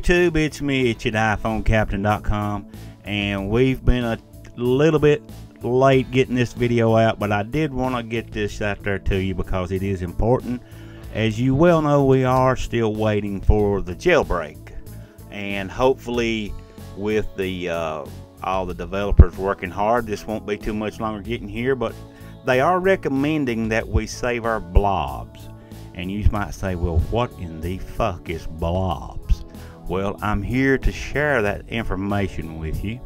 YouTube, it's Mitch at iPhoneCaptain.com, and we've been a little bit late getting this video out, but I did want to get this out there to you because it is important. As you well know, we are still waiting for the jailbreak, and hopefully with the all the developers working hard, this won't be too much longer getting here. But they are recommending that we save our blobs. And you might say, well, what in the fuck is blobs? Well, I'm here to share that information with you.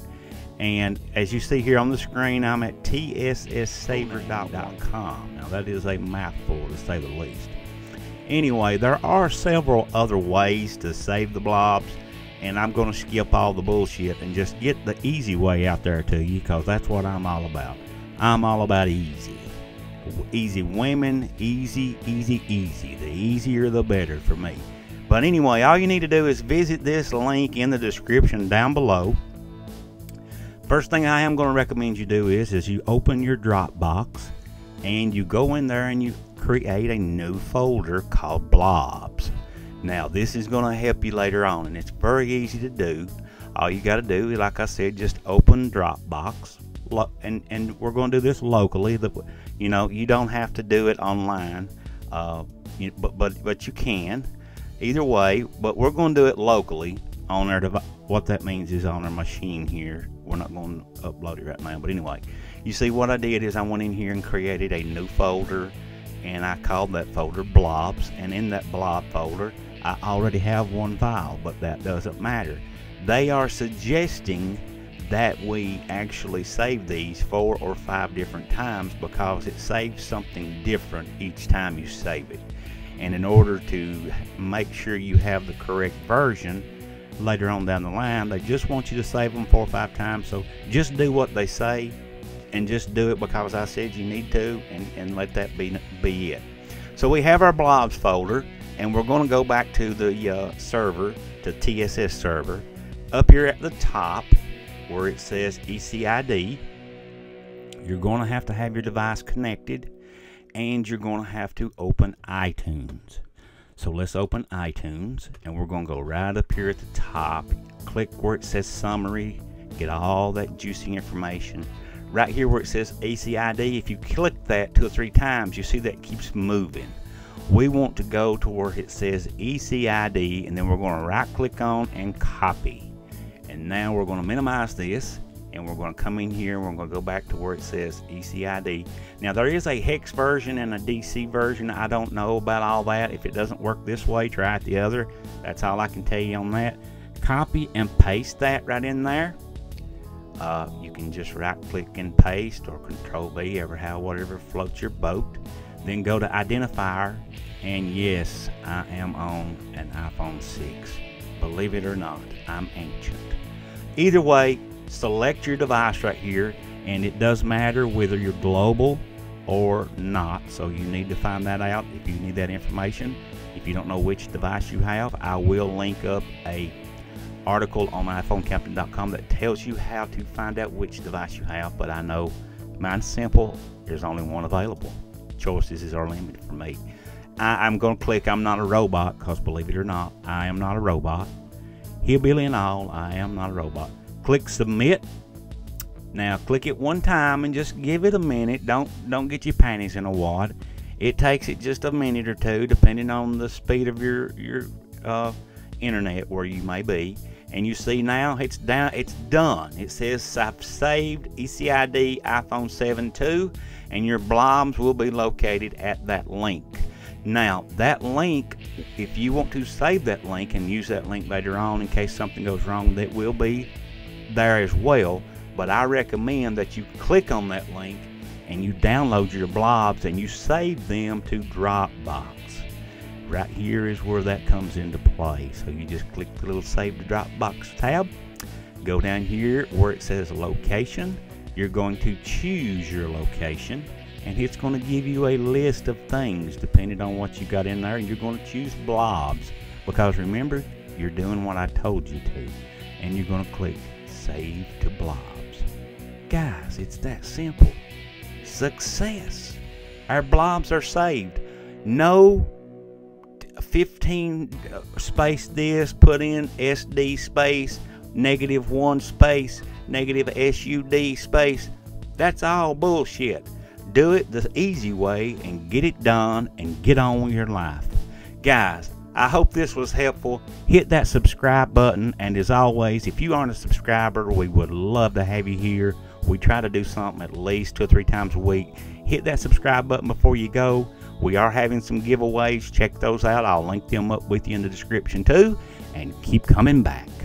And as you see here on the screen, I'm at tsssaver.com. Now that is a mouthful, to say the least. Anyway, there are several other ways to save the blobs, and I'm going to skip all the bullshit and just get the easy way out there to you, because that's what I'm all about. I'm all about easy. Easy women, easy, easy, easy. The easier the better for me. But anyway, all you need to do is visit this link in the description down below. First thing I am going to recommend you do is you open your Dropbox and you go in there and you create a new folder called Blobs. Now this is going to help you later on, and it's very easy to do. All you got to do is, like I said, just open Dropbox. And we're going to do this locally. You know, you don't have to do it online, but you can. Either way, but we're going to do it locally on our device. What that means is on our machine here. We're not going to upload it right now, but anyway, you see what I did is I went in here and created a new folder, and I called that folder Blobs. And in that blob folder, I already have one file, but that doesn't matter. They are suggesting that we actually save these 4 or 5 different times, because it saves something different each time you save it. And in order to make sure you have the correct version later on down the line, they just want you to save them 4 or 5 times. So just do what they say and just do it because I said you need to, and let that be it. So we have our blobs folder, and we're going to go back to the server, to TSS server. Up here at the top where it says ECID, you're going to have your device connected, and you're going to have to open iTunes. So let's open iTunes, and we're going to go right up here at the top, click where it says summary, get all that juicy information. Right here where it says ECID, if you click that 2 or 3 times, you see that keeps moving. We want to go to where it says ECID, and then we're going to right click on and copy. And now we're going to minimize this, and we're going to come in here, and we're going to go back to where it says ECID. Now there is a hex version and a DC version. I don't know about all that. If it doesn't work this way, try it the other. That's all I can tell you on that. Copy and paste that right in there. You can just right click and paste, or control V, whatever floats your boat. Then go to identifier, and yes, I am on an iPhone 6. Believe it or not, I'm ancient. Either way, select your device right here, and it does matter whether you're global or not, so you need to find that out if you need that information. If you don't know which device you have, I will link up an article on iPhoneCaptain.com that tells you how to find out which device you have, but I know mine's simple. There's only one available. Choices are limited for me. I'm going to click I'm not a robot, because believe it or not, I am not a robot. Hillbilly and all, I am not a robot. Click submit. Now click it one time and just give it a minute. Don't get your panties in a wad. It takes it just a minute or two, depending on the speed of your internet where you may be. And you see now it's down, it's done. It says I've saved ECID iPhone 7 II, and your blobs will be located at that link. Now that link, if you want to save that link and use that link later on in case something goes wrong, that will be there as well. But I recommend that you click on that link and you download your blobs and you save them to Dropbox. Right here is where that comes into play. So you just click the little save to Dropbox tab, go down here where it says location. You're going to choose your location, and it's going to give you a list of things depending on what you got in there, and you're going to choose blobs, because remember, you're doing what I told you to, and you're going to click save to blobs. Guys, it's that simple. Success. Our blobs are saved. No 15 space this, put in SD space, -1 space, -SUD space. That's all bullshit. Do it the easy way and get it done and get on with your life. Guys, I hope this was helpful. Hit that subscribe button, and as always, if you aren't a subscriber, we would love to have you here. We try to do something at least 2 or 3 times a week. Hit that subscribe button before you go. We are having some giveaways. Check those out. I'll link them up with you in the description too. And keep coming back.